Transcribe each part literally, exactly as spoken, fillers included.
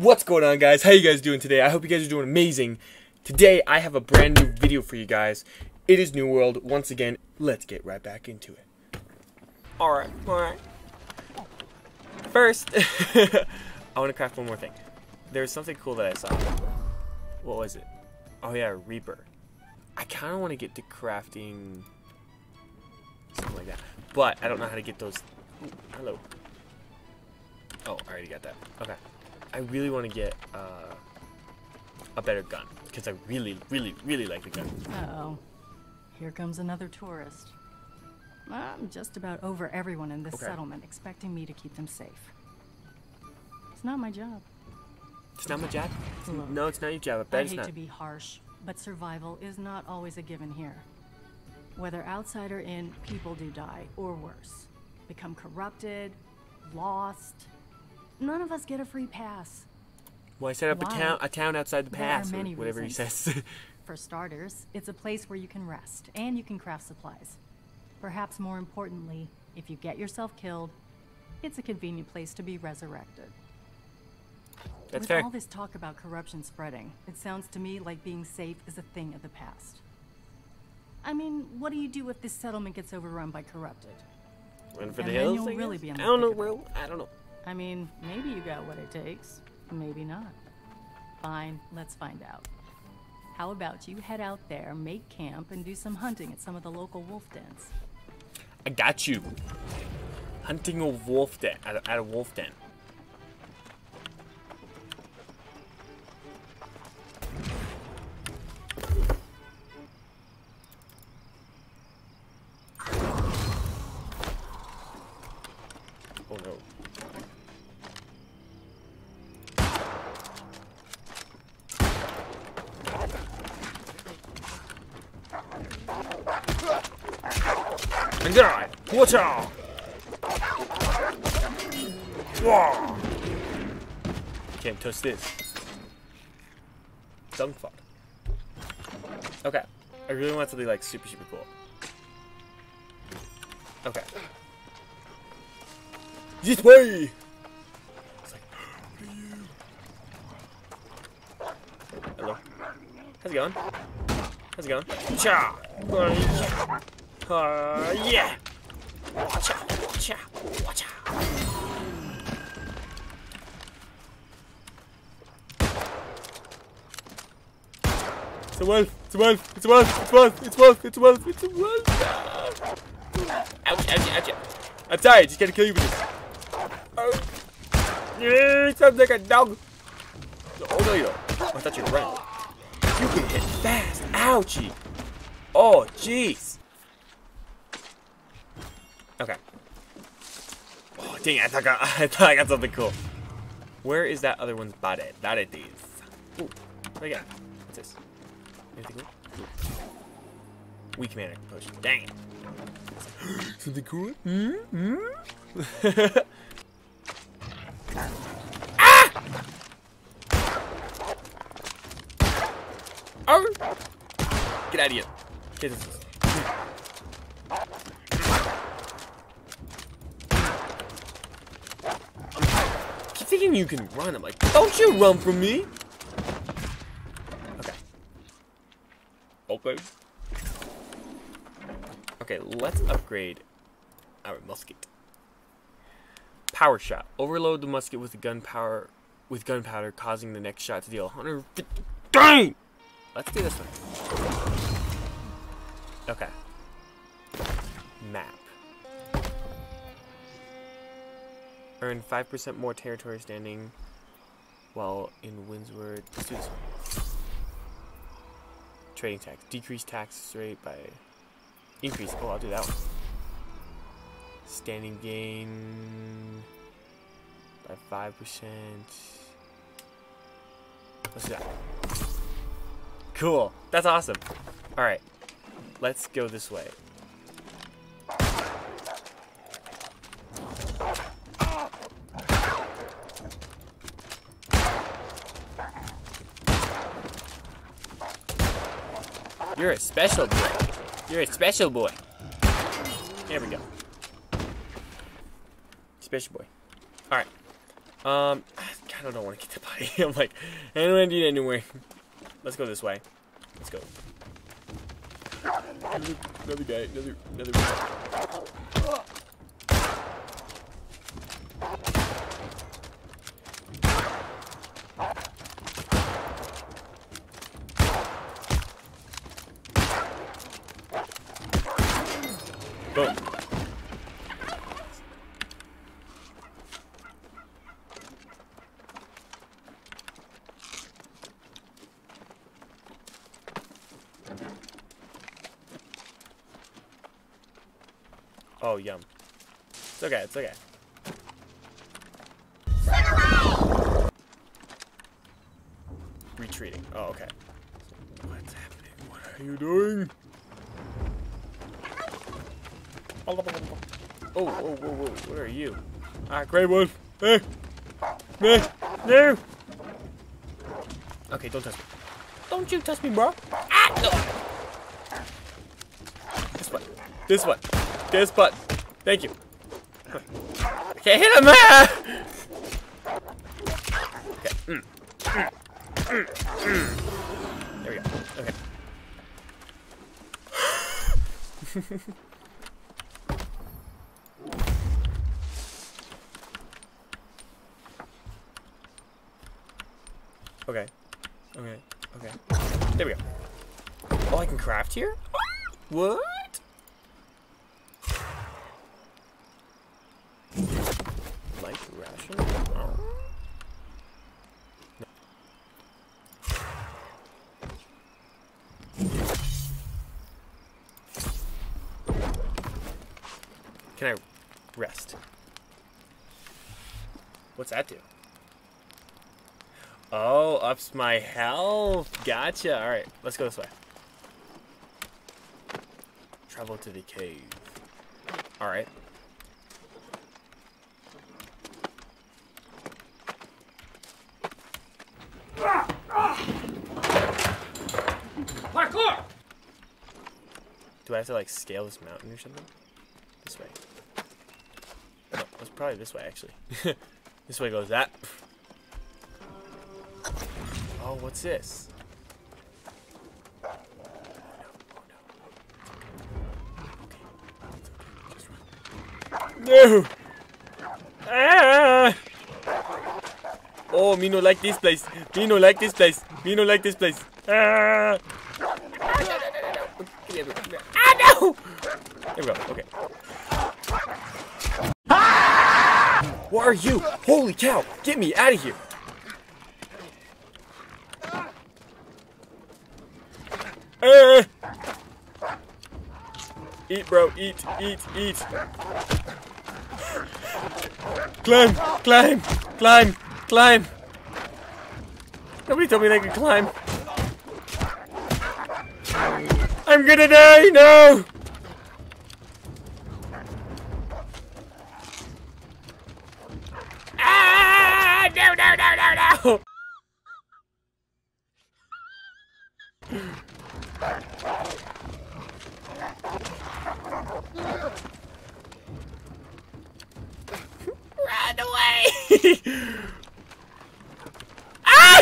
What's going on, guys? How you guys doing today? I hope you guys are doing amazing. Today I have a brand new video for you guys. It is New World once again. Let's get right back into it. Alright, alright. First, I want to craft one more thing. There was something cool that I saw. What was it? Oh yeah, a Reaper. I kind of want to get to crafting something like that, but I don't know how to get those. Ooh, hello. Oh, I already got that. Okay. I really want to get uh, a better gun, because I really, really, really like the gun. Uh-oh. Here comes another tourist. I'm just about over everyone in this okay. settlement, expecting me to keep them safe. It's not my job. It's not my job? Look, no, it's not your job. I bet I it's hate not. to be harsh, but survival is not always a given here. Whether outside or in, people do die, or worse. Become corrupted, lost. None of us get a free pass. Well, I set up a town, a town outside the pass, or whatever he says. For starters, it's a place where you can rest, and you can craft supplies. Perhaps more importantly, if you get yourself killed, it's a convenient place to be resurrected. That's fair. With all this talk about corruption spreading, it sounds to me like being safe is a thing of the past. I mean, what do you do if this settlement gets overrun by corrupted? Run for the hills? I don't know, Will. I don't know. I mean, maybe you got what it takes, maybe not. Fine, let's find out. How about you head out there, make camp, and do some hunting at some of the local wolf dens? I got you. Hunting a wolf den, at a, at a wolf den. Oh no. And die! Watch out! Whoa! Can't touch this. Dung fart. Okay. I really want it to be like super, super cool. Okay. This way! It's like, hello. How's it going? How's it going? Cha! Bye. Uh, yeah! Watch out! Watch out! Watch out! It's a wolf! It's a wolf! It's a wolf! It's a wolf! It's a wolf! It's a wolf! It's a wolf! Ouch! Ouch! Ouch! I'm tired. Just gotta kill you with this. Oh! Yeah, it sounds like a dog. Oh no, you don't. Oh, I thought you were running. You can hit fast. Ouchie! Oh, jeez. Okay. Oh, dang it, I thought I, got, I thought I got something cool. Where is that other one's body? That it is. Ooh, what do I got? What's this? Anything cool? Weak mana potion. Dang it. Something cool? Hmm? Hmm? Ah! Oh! Get out of here. Get this. Thinking you can run. I'm like, don't you run from me. Okay. Okay. Okay, let's upgrade our musket. Power shot. Overload the musket with the gunpowder with gunpowder, causing the next shot to deal one hundred fifty. Dang! Let's do this one. Okay. Map. Earn five percent more territory standing while in Windsward. Let's do this one. Trading tax. Decrease tax rate by increase. Oh, I'll do that one. Standing gain by five percent. Let's do that. Cool. That's awesome. Alright. Let's go this way. You're a special boy. You're a special boy. There we go. Special boy. Alright. Um, God, I don't, don't want to get the body. I'm like, I don't want to do it anyway. Let's go this way. Let's go. Another, another guy. Another, another guy. Boom. Oh, yum. It's okay, it's okay. Retreating. Oh, okay. What's happening? What are you doing? Oh, oh, whoa, whoa, whoa. Where are you? Ah, Grey Wolf. Hey! Hey! No! Okay, don't touch me. Don't you touch me, bro! Ah! No! This one. This one. This button. Thank you. I can't hit him! Okay. Mm. Mm. Mm. Mm. There we go. Okay. Okay. Okay. Okay. There we go. Oh, I can craft here? What? Light ration? Oh. No. Can I rest? What's that do? Oh, ups my health. Gotcha. Alright, let's go this way. Travel to the cave. Alright. Parkour! Do I have to like scale this mountain or something? This way. No, it's probably this way actually. This way goes that. Oh, what's this? Oh, no. Oh, no. Okay. Okay. No! Ah! Oh, me no like this place. Me no like this place. Me no like this place. Ah! Ah, no, no, no, no. Ah, no! There we go. Okay. Ah! What are you? Holy cow! Get me out of here! Uh, eat, bro. Eat, eat, eat. Climb, climb, climb, climb. Nobody told me they could climb. I'm gonna die now. Ah! No, no, no, no, no. Ah!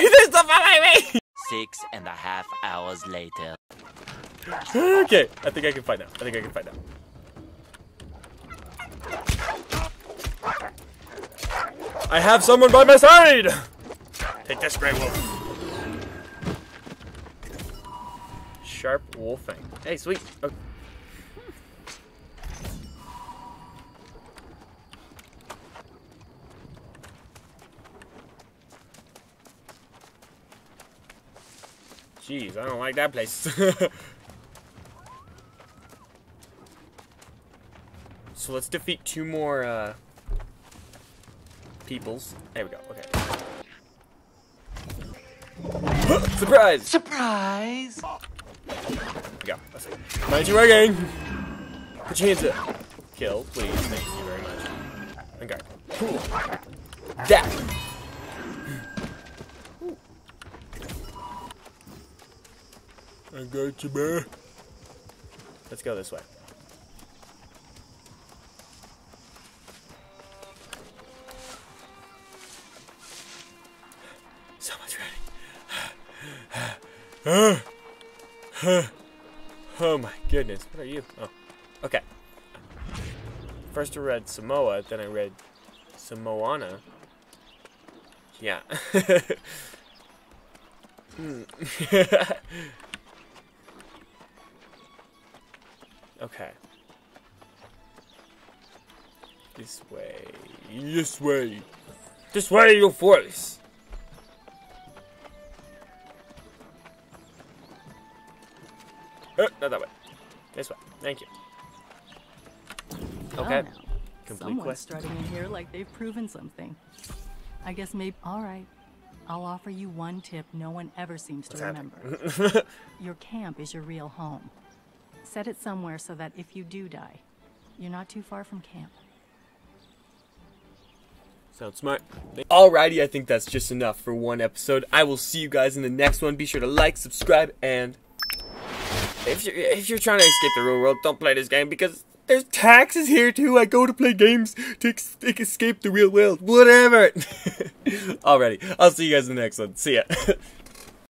There's stuff behind me! Six and a half hours later. Okay, I think I can fight now. I think I can fight now. I have someone by my side! Take this, Grey Wolf. Sharp wolfing. Hey, sweet. Okay. Jeez, I don't like that place. So let's defeat two more uh, peoples. There we go. Okay. Surprise! Surprise! Go. Let's see. Mind you, my gang. Put your hands up. Kill, please. Thank you very much. Okay. Cool. That. I got you, man. Let's go this way. So much running. Oh my goodness, what are you? Oh, okay. First I read Samoa, then I read Samoana. Yeah. Hmm. Okay. This way. This way. This way, your voice. Uh, not that way. This way. Thank you. Okay. Oh, no. Complete Someone's quest. Strutting in here like they've proven something. I guess maybe. All right. I'll offer you one tip no one ever seems What's to remember. Your camp is your real home. Set it somewhere so that if you do die, you're not too far from camp. Sounds smart. Alrighty, I think that's just enough for one episode. I will see you guys in the next one. Be sure to like, subscribe, and if you're, if you're trying to escape the real world, don't play this game because there's taxes here too. I go to play games to ex escape the real world. Whatever. Alrighty, I'll see you guys in the next one. See ya.